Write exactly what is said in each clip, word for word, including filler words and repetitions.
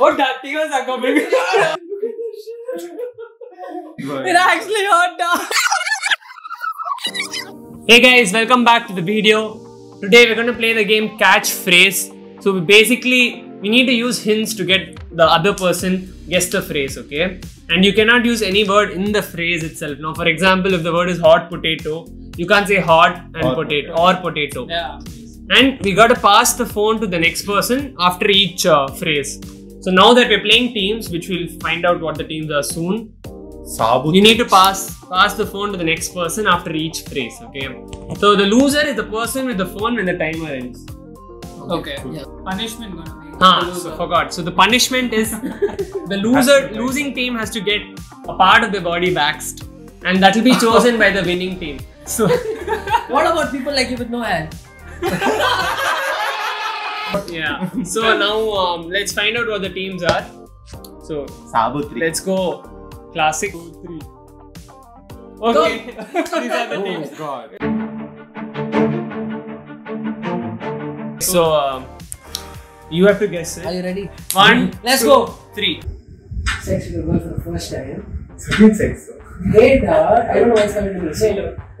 वो डांटी को सको भी It actually hurt now. Hey guys, welcome back to the video. Today we're going to play the game Catch Phrase. So basically, we need to use hints to get the other person guess the phrase, okay? And you cannot use any word in the phrase itself. Now, for example, if the word is hot potato, you can't say hot and hot potato, potato or potato. Yeah. And we got to pass the phone to the next person after each uh, phrase. So now that we're playing teams, which we'll find out what the teams are soon. Sabutri. You need to pass pass the phone to the next person after each phrase, okay? So the loser is the person with the phone when the timer ends. Okay. Okay. Yeah. Punishment gonna be. Ah, so forgot. So the punishment is the loser losing team has to get a part of their body waxed, and that will be chosen by the winning team. So what about people like you with no hair? Yeah. So now um, let's find out what the teams are. So Sabutri. Let's go. Classic twenty-three. Okay. These are the teams. Oh God. So um, you have to guess it. Are you ready? One. Three. Let's two, go. Three. Sex with a girl for the first time. Good sex. Later, I don't know what's coming to me. So,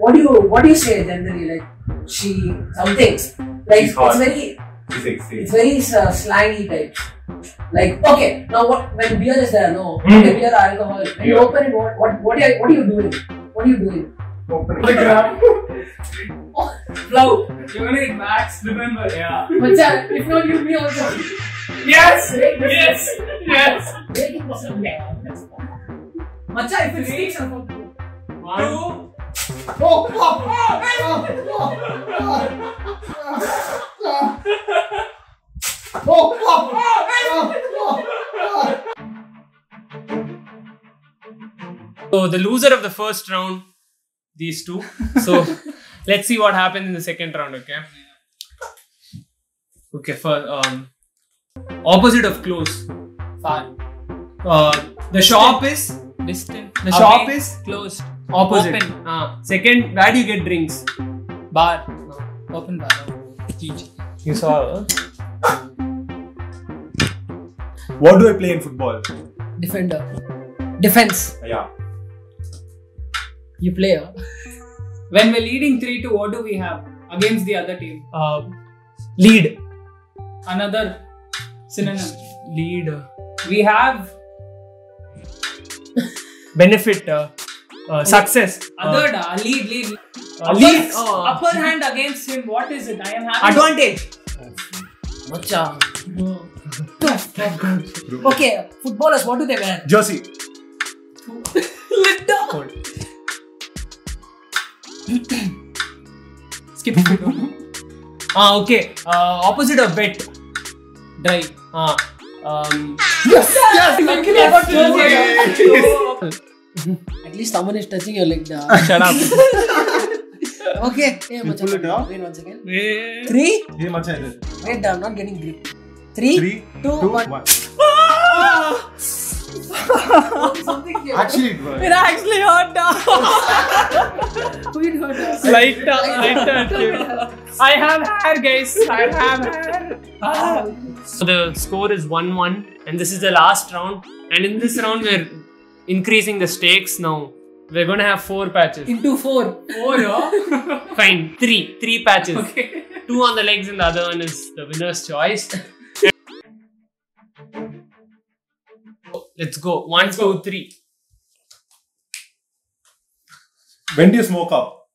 what do you what do you say generally? Like she something. Like She's it's very. Sexy. It's very uh, slangy type. Like okay, now what when beer is there, no, mm. when beer alcohol. When yeah. you open it, what what what are what are you doing? What are you doing? Open it. Oh, blow. You're gonna get max. Remember, yeah. But yeah, if not, you me also. Yes, yes, yes. Make it possible. Macha, if it sticks, I'm going to. One, two. Oh, oh, oh, hey. oh, oh, oh, oh. Oh, oh, oh, oh. So the loser of the first round, these two. So let's see what happens in the second round, okay? Okay, for um, opposite of close. Far. Uh, the shop is distant. The shop Away. is closed. Opposite. Open. Uh, second, where do you get drinks? Bar. No. Open bar. G G. You saw. Huh? What do I play in football? Defender. Defense. Yeah. You play. Huh? When we're leading three two, what do we have against the other team? Uh, lead. Another synonym. Lead. We have benefit. Uh, uh, success. Other uh, lead lead. Uh, upper, oh. upper hand against him. What is it? I am having advantage. Macha. Okay, footballers. What do they wear? Jersey. Lit up. Skip it. Ah, okay. Uh, opposite of bet. Drive. Ah. Um. Yes. Yes. yes. yes. At least someone is touching your leg. Shut up. Okay. Hey, pull it down. Wait one second. Wait. Three. Hey, macha, idhar. Wait, I'm not getting grip. Three. Three. Two. two one. one. Ah! Something came. Actually, it worked. It actually hurt now. Wait, hurt us. Light up, light up. I have hair, guys. I have hair. Ah. So the score is one one, and this is the last round. And in this round, we're increasing the stakes now. We're gonna have four patches. Into four. Four, yeah? Fine. Three. Three patches. Okay. Two on the legs and the other one is the winner's choice. Let's go. One, Let's two, go. three. When do you smoke up?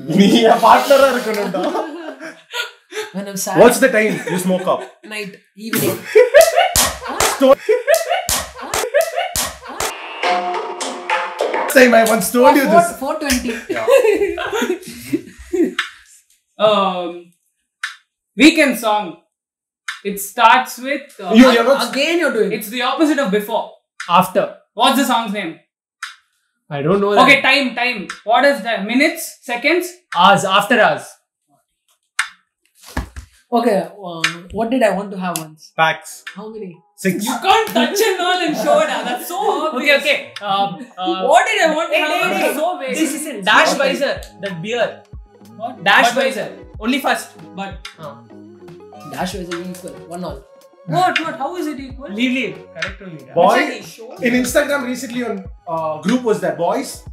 Me, a partner. When I'm sad. What's the time you smoke up? Night. Evening. Time I once told oh, you four, this. Four twenty. Yeah. um, weekend song. It starts with. Uh, you, you're not again, you're doing. It's the opposite of before. After. What's the song's name? I don't know. That. Okay, time, time. What is that? Minutes, seconds, hours, after hours. Okay. Um, what did I want to have once? Packs. How many? Six. You can't touch and all and show it. That's so obvious. Okay, okay. Um, uh, what did I want to have? Hey, so vague. This is it. Dashweiser. Okay. That beer. What? Dashweiser. Only first. But. Uh. Dashweiser means one all. What? What? How is it equal? Leave, leave. Correct only. Boy, in Instagram recently on uh, group was that boys.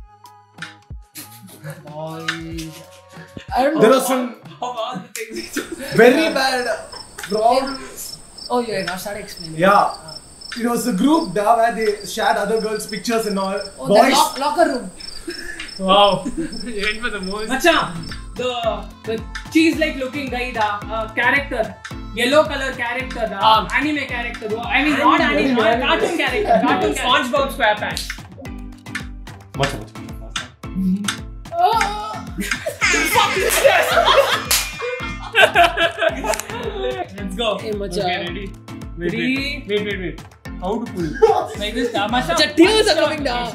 Boys. I don't know. There was some of all the things. Very bad problems. Oh yeah, now start explaining. Yeah. Uh, it was a group da where they shared other girls' pictures and all. Oh, boys. The lo locker room. Wow. You went for the most. Macha, the the cheese-like looking guy da uh, character. Yellow color character, da, um, anime character, bro. I mean, anime, not anime, not anime, cartoon character, cartoon character. SpongeBob SquarePants. Much, much. Oh! Fucking stress! Let's go. Hey, Macha. Okay, ready? Wait, wait, wait, wait, wait. How to pull? Like this, da. Macha, tears are coming, da.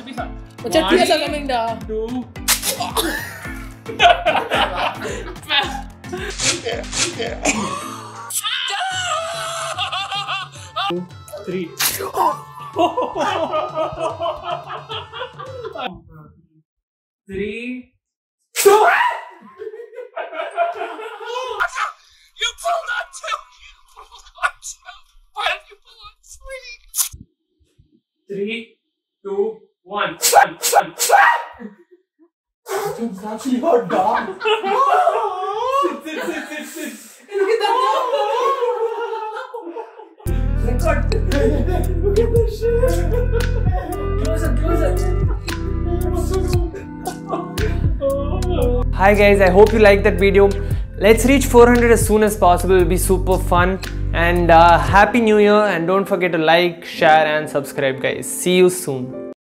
Macha, tears are coming, da. Two. Three. Three. You pulled on two. You pulled on two. Why did you pull on three? Three, two, one. It's actually your dog. Sit, sit, sit, sit, sit. Look at that dog. Record. Look at this shit. Close up, close up. Hi guys, I hope you liked that video. Let's reach four hundred as soon as possible. It'll be super fun. And uh, happy new year, and don't forget to like, share and subscribe guys. See you soon.